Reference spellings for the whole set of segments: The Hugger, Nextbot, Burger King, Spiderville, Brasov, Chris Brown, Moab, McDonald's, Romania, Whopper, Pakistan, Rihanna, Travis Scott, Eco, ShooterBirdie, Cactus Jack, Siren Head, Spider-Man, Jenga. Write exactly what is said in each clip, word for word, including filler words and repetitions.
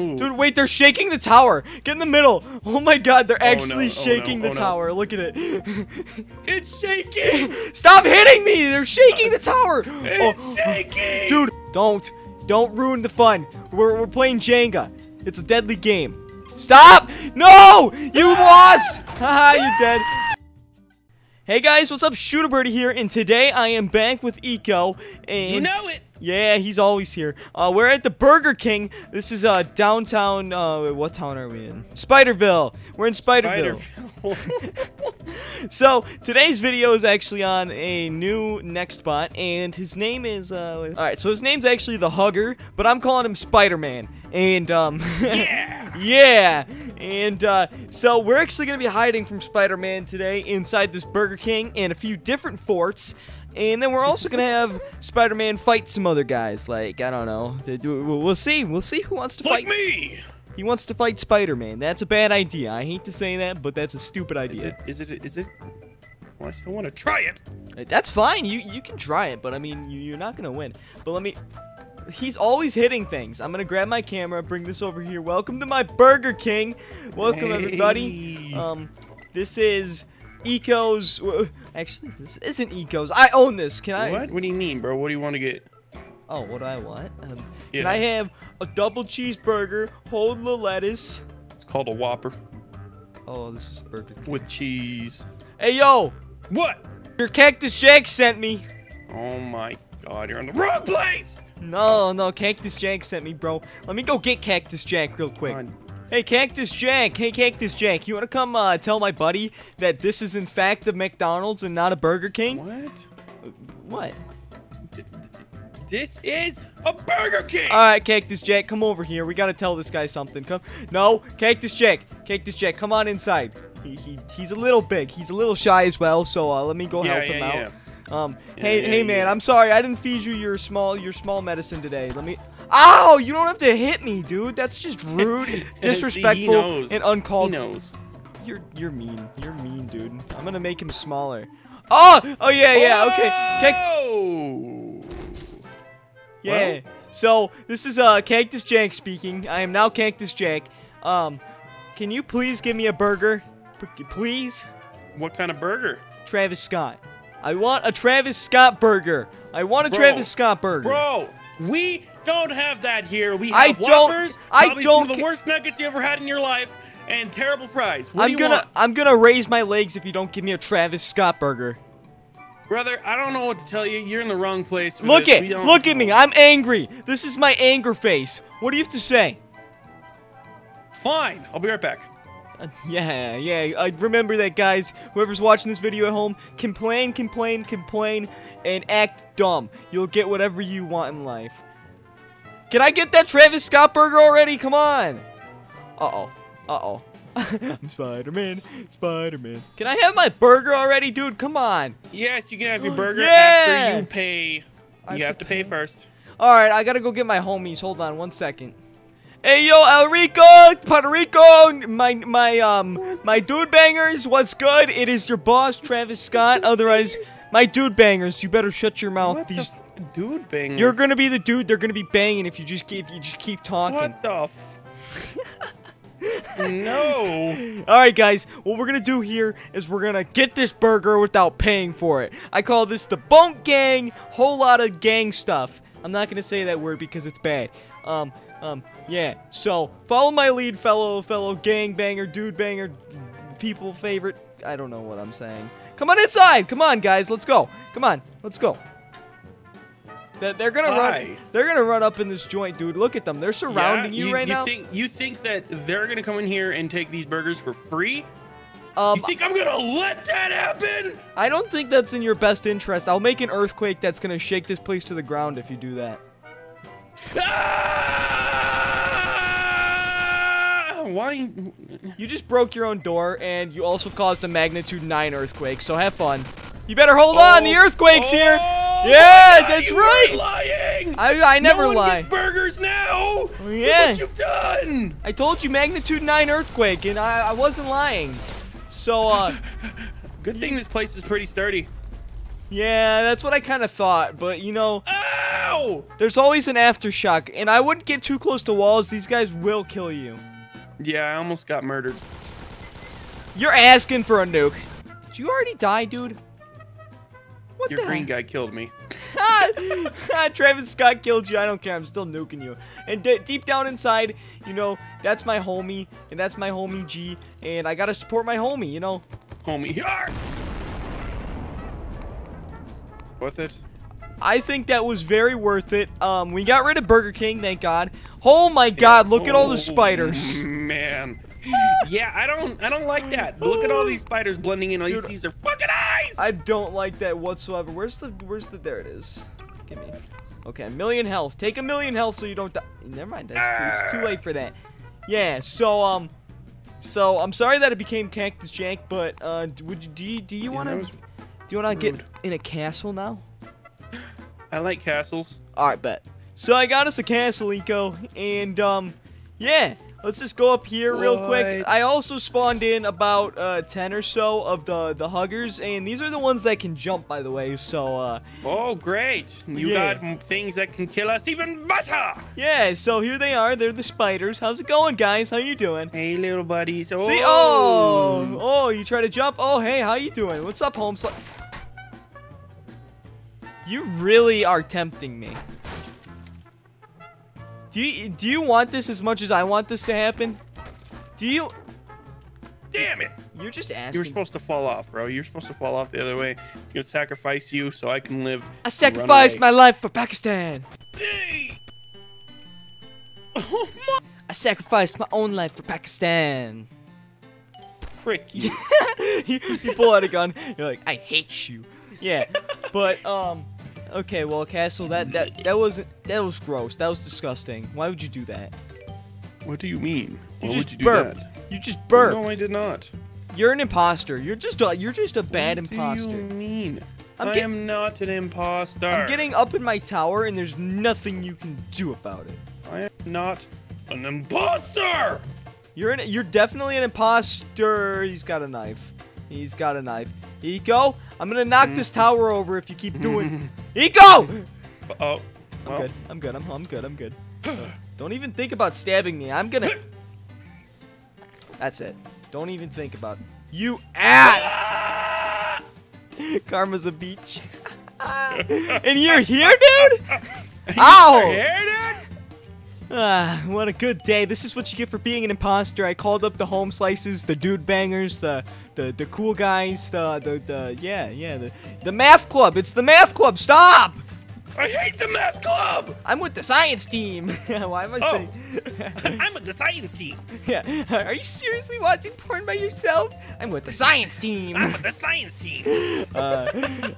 Ooh. Dude, wait, they're shaking the tower. Get in the middle. Oh my god, they're actually oh no, shaking oh no, the oh tower. No. Look at it. It's shaking. Stop hitting me. They're shaking the tower. It's oh. shaking. Dude, don't. Don't ruin the fun. We're, we're playing Jenga. It's a deadly game. Stop. No, you lost. Haha, you're dead. Hey guys, what's up? ShooterBirdie here, and today I am back with Eco. And you know it! Yeah, he's always here. Uh, we're at the Burger King. This is uh, downtown, uh, what town are we in? Spiderville! We're in Spiderville. Spiderville. So, today's video is actually on a new next bot, and his name is, uh... alright, so his name's actually The Hugger, but I'm calling him Spider-Man. And, um... yeah! Yeah! And, uh, so we're actually going to be hiding from Spider-Man today inside this Burger King and a few different forts. And then we're also going to have Spider-Man fight some other guys. Like, I don't know. We'll see. We'll see who wants to like fight. Like me! He wants to fight Spider-Man. That's a bad idea. I hate to say that, but that's a stupid idea. Is it... Is it... Is it... Well, I still want to try it. That's fine. You you can try it, but, I mean, you, you're not going to win. But let me... He's always hitting things. I'm gonna grab my camera, bring this over here. Welcome to my Burger King. Welcome, hey. everybody. Um, this is Eco's. Actually, this isn't Eco's. I own this. Can I? What? What do you mean, bro? What do you want to get? Oh, what do I want? Um, yeah. Can I have a double cheeseburger, whole lettuce? It's called a Whopper. Oh, this is Burger King. With cheese. Hey, yo. What? Your Cactus Jack sent me. Oh my god, you're in the wrong place. No, no, Cactus Jack sent me, bro. Let me go get Cactus Jack real quick. Fine. Hey, Cactus Jack. Hey, Cactus Jack. You want to come uh, tell my buddy that this is, in fact, a McDonald's and not a Burger King? What? What? This is a Burger King! Alright, Cactus Jack, come over here. We got to tell this guy something. Come. No, Cactus Jack. Cactus Jack, come on inside. He, he, he's a little big. He's a little shy as well, so uh, let me go yeah, help yeah, him out. Yeah. Um, yeah, hey, yeah, hey, man, yeah. I'm sorry. I didn't feed you your small, your small medicine today. Let me... Ow! You don't have to hit me, dude. That's just rude, disrespectful, and uncalled. He knows. You're, you're mean. You're mean, dude. I'm gonna make him smaller. Oh! Oh, yeah, yeah, okay. Oh! Yeah. Well. So, this is, uh, Cactus Jack speaking. I am now Cactus Jack. Um, can you please give me a burger? P- please? What kind of burger? Travis Scott. I want a Travis Scott burger. I want a bro, Travis Scott burger. Bro, we don't have that here. We have I Whoppers, don't, I probably don't some of the worst nuggets you ever had in your life, and terrible fries. What I'm do you gonna, want? I'm gonna raise my legs if you don't give me a Travis Scott burger. Brother, I don't know what to tell you. You're in the wrong place. Look at, look at me. I'm angry. This is my anger face. What do you have to say? Fine. I'll be right back. Uh, yeah, yeah, uh, remember that, guys. Whoever's watching this video at home, complain, complain, complain, and act dumb. You'll get whatever you want in life. Can I get that Travis Scott burger already? Come on! Uh-oh. Uh-oh. I'm Spider-Man. Spider-Man. Can I have my burger already, dude? Come on. Yes, you can have your burger yeah! after you pay. I you have, have to pay, pay first. Alright, I gotta go get my homies. Hold on one second. Hey yo, El Rico, Puerto Rico, my my um my dude bangers, what's good? It is your boss, Travis Scott. Otherwise, my dude bangers, you better shut your mouth. What These the dude bangers. You're gonna be the dude. They're gonna be banging if you just keep you just keep talking. What the? F No. All right, guys. What we're gonna do here is we're gonna get this burger without paying for it. I call this the Bonk Gang. Whole lot of gang stuff. I'm not gonna say that word because it's bad. Um. Um, yeah, so, follow my lead, fellow, fellow gangbanger, dude banger, people favorite, I don't know what I'm saying. Come on inside! Come on, guys, let's go. Come on, let's go. They're, they're gonna Hi. run, they're gonna run up in this joint, dude. Look at them, they're surrounding yeah, you, you right you now. Think, you think that they're gonna come in here and take these burgers for free? Um, you think I'm gonna let that happen? I don't think that's in your best interest. I'll make an earthquake that's gonna shake this place to the ground if you do that. Ah! Why? You just broke your own door, and you also caused a magnitude nine earthquake, so have fun. You better hold oh, on, the earthquake's oh, here! Yeah, that's you right! Lying. I, I never no one lie. Gets burgers now! Yeah. What you've done! I told you magnitude nine earthquake, and I, I wasn't lying. So, uh... Good thing this place is pretty sturdy. Yeah, that's what I kind of thought, but you know, ow! There's always an aftershock, and I wouldn't get too close to walls. These guys will kill you. Yeah, I almost got murdered. You're asking for a nuke. Did you already die, dude? What Your the green heck? guy killed me. Travis Scott killed you. I don't care. I'm still nuking you. And d deep down inside, you know, that's my homie, and that's my homie G, and I gotta support my homie, you know. Homie. Yarr! Worth it? I think that was very worth it. Um, we got rid of Burger King, thank God. Oh my yeah. God! Look oh, at all the spiders. Man. yeah, I don't, I don't like that. Look at all these spiders blending in. All Dude, you see is their fucking eyes. I don't like that whatsoever. Where's the, where's the? There it is. Give me. Okay, a million health. Take a million health so you don't die. Never mind. That's ah. It's too late for that. Yeah. So um, so I'm sorry that it became Cactus Jack, but uh, would you do you, do you yeah, want to? Was... Do you want to get in a castle now? I like castles. Alright, bet. So I got us a castle, Eco. And, um, yeah. Let's just go up here what? real quick. I also spawned in about uh, ten or so of the, the huggers. And these are the ones that can jump, by the way. So, uh... Oh, great. You yeah. got things that can kill us even better. Yeah, so here they are. They're the spiders. How's it going, guys? How you doing? Hey, little buddies. Oh. See? Oh! Oh, you try to jump? Oh, hey, how you doing? What's up, home? You really are tempting me. Do you, do you want this as much as I want this to happen? Do you... Damn it! You're just asking. You were supposed to fall off, bro. You're supposed to fall off the other way. It's gonna sacrifice you so I can live. I sacrificed my life for Pakistan. Oh my. I sacrificed my own life for Pakistan. Frick you. you, you pull out a gun. You're like, I hate you. Yeah, but, um... Okay, well, Castle, that that that wasn't that was gross. That was disgusting. Why would you do that? What do you mean? You Why just would you burped. Do that? You just burped. No, I did not. You're an imposter. You're just a, you're just a bad what imposter. What do you mean? I'm I am not an imposter. I'm getting up in my tower, and there's nothing you can do about it. I am not an imposter. You're an, you're definitely an imposter. He's got a knife. He's got a knife. Eco, I'm gonna knock mm. this tower over if you keep doing. Eco! Uh oh. Well. I'm good. I'm good. I'm, I'm good. I'm good. Uh, don't even think about stabbing me. I'm gonna. That's it. Don't even think about it. You ass. Karma's a beach. And you're here, dude? Ow! You're here, dude? Ah, what a good day. This is what you get for being an imposter. I called up the home slices, the dude bangers, the the, the cool guys, the, the, the, yeah, yeah, the, the math club. It's the math club. Stop! I hate the math club! I'm with the science team. Why am I oh. saying? I'm with the science team. Yeah. Are you seriously watching porn by yourself? I'm with the science team. I'm with the science team. uh,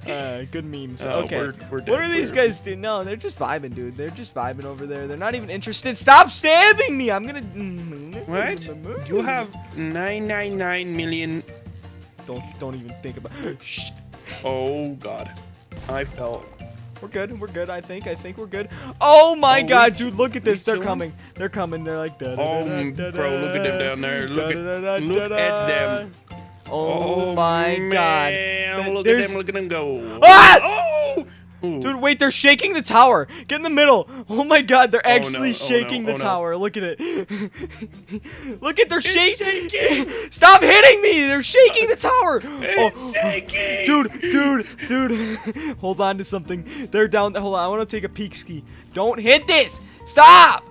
uh, good memes. Uh, okay. We're, we're what are these we're... guys doing? No, they're just vibing, dude. They're just vibing over there. They're not even interested. Stop stabbing me. I'm gonna. What? You have nine nine nine million. Don't don't even think about. Shh. Oh God. I fell. We're good. We're good. I think. I think we're good. Oh my oh, God, dude! Look at this. They're coming. They're coming. They're like. Da, da, oh, da, da, da, bro! Look at them down there. Look da, da, da, at look da, da. at them. Oh, oh my man. God! Look There's... at them. Look at them go! Ah! Oh! Ooh. Dude, wait! They're shaking the tower. Get in the middle. Oh my God! They're actually oh, no. shaking oh, no. the oh, no. tower. Look at it. Look at their shake. shaking. Stop hitting me! They're shaking the tower. It's oh. shaking. Dude, dude, dude. Hold on to something. They're down. Hold on. I want to take a peek ski. Don't hit this. Stop.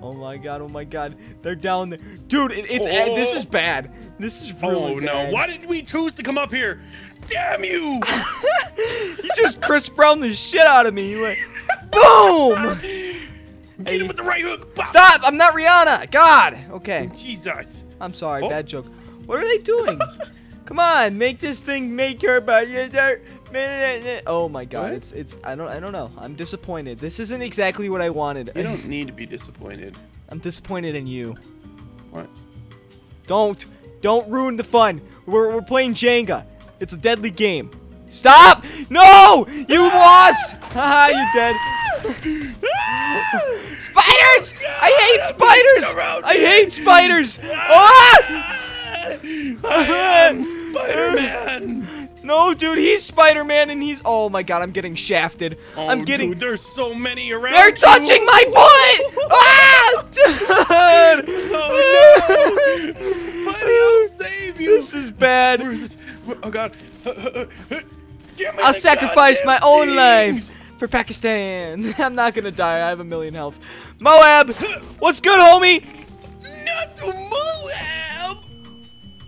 Oh my God! Oh my God! They're down there, dude. It, it's oh. this is bad. This is really oh, bad. Oh no! Why did we choose to come up here? Damn you! You just Chris Brown the shit out of me. You went, boom! Get hey. him with the right hook. Bop. Stop! I'm not Rihanna. God. Okay. Jesus. I'm sorry. Oh. Bad joke. What are they doing? Come on, make this thing make her about you. Oh my God! What? It's it's. I don't I don't know. I'm disappointed. This isn't exactly what I wanted. You don't need to be disappointed. I'm disappointed in you. What? Don't don't ruin the fun. We're we're playing Jenga. It's a deadly game. Stop! No! You lost! Haha, you're dead. Spiders! I hate spiders! I hate spiders! Ah! I am Spider-Man! No, dude, he's Spider-Man and he's... Oh, my God, I'm getting shafted. Oh, I'm getting... Dude, there's so many around. They're you. touching my foot! Ah! Dude! Oh, no! Buddy, I'll save you. This is bad. Where is this? Oh, God. I'll sacrifice my own thing. life for Pakistan. I'm not going to die. I have a million health. Moab, what's good, homie? Not to Moab.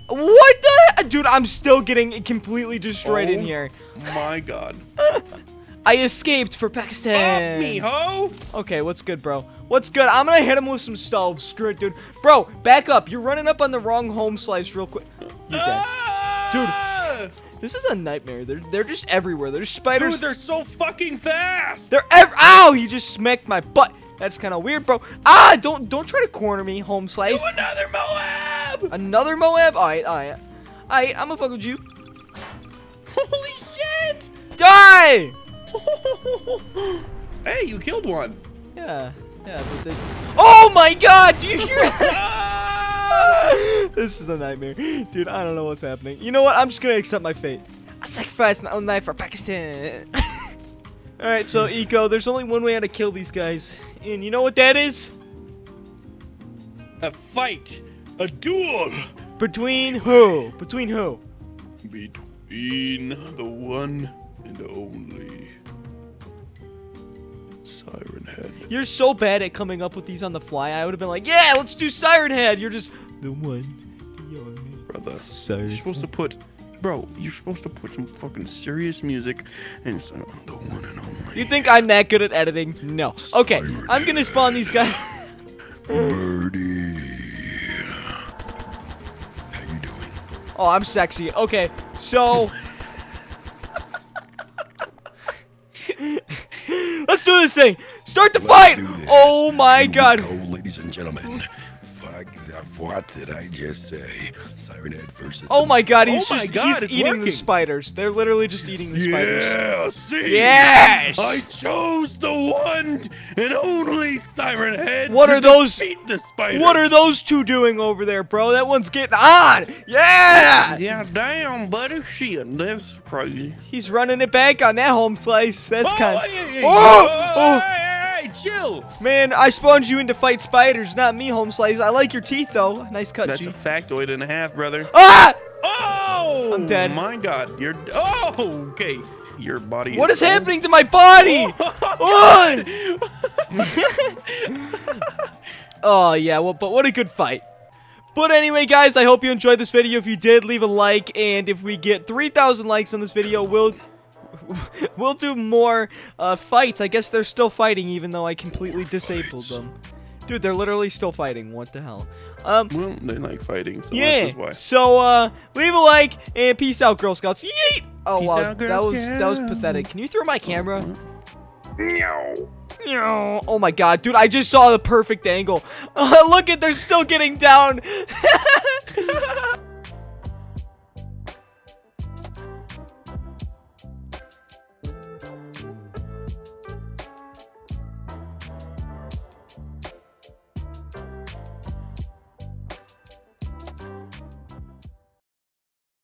What the? Dude, I'm still getting completely destroyed oh, in here. My God. I escaped for Pakistan. Off me, ho. Okay, what's good, bro? What's good? I'm going to hit him with some stoves. Screw it, dude. Bro, back up. You're running up on the wrong home slice real quick. You're dead. Dude. This is a nightmare. They're they're just everywhere. There's spiders. Dude, they're so fucking fast. They're ever. Ow! You just smacked my butt. That's kind of weird, bro. Ah! Don't don't try to corner me, home slice. Do another Moab. Another Moab. All right, all right, all right. I'm gonna fuck with you. Holy shit! Die! Hey, you killed one. Yeah, yeah. But there's... Oh my God! Do you hear that? This is a nightmare. Dude, I don't know what's happening. You know what? I'm just going to accept my fate. I sacrificed my own life for Pakistan. Alright, so Eco, there's only one way how to kill these guys. And you know what that is? A fight. A duel. Between who? Between who? Between the one and only Siren Head. You're so bad at coming up with these on the fly. I would have been like, yeah, let's do Siren Head. You're just... The one, the only. Brother, Siren. You're supposed to put, bro, you're supposed to put some fucking serious music and it's, uh, the one and only. You think I'm that good at editing? No. Okay, Siren I'm gonna spawn these guys. Birdie. How you doing? Oh, I'm sexy. Okay, so. Let's do this thing. Start the Let's fight. Oh my Here God. Go, ladies and gentlemen. What did I just say? Siren Head versus. Oh my God, he's oh just God, he's eating working. the spiders. They're literally just eating the spiders. Yeah, see? Yes! I chose the one and only Siren Head. What to are those? The spiders. What are those two doing over there, bro? That one's getting on. Yeah! Yeah, damn, buddy. Shit, that's crazy. He's running it back on that home slice. That's oh, kind of. Hey, hey, oh! oh, hey. oh. Chill. Man, I spawned you in to fight spiders, not me, home slice. I like your teeth, though. Nice cut, That's G. a factoid and a half, brother. Ah! Oh! I'm dead. My God, you're... Oh, okay. Your body What is, is happening to my body? Oh, oh yeah, well, but what a good fight. But anyway, guys, I hope you enjoyed this video. If you did, leave a like, and if we get three thousand likes on this video, we'll... We'll do more uh, fights. I guess they're still fighting, even though I completely more disabled fights. them. Dude, they're literally still fighting. What the hell? Um, well, they like fighting. So yeah. Why. So uh, leave a like and peace out, Girl Scouts. Yeet! Oh peace wow, out, that Girl was Scout. that was pathetic. Can you throw my camera? No. No. Oh my God, dude! I just saw the perfect angle. Look at they're still getting down.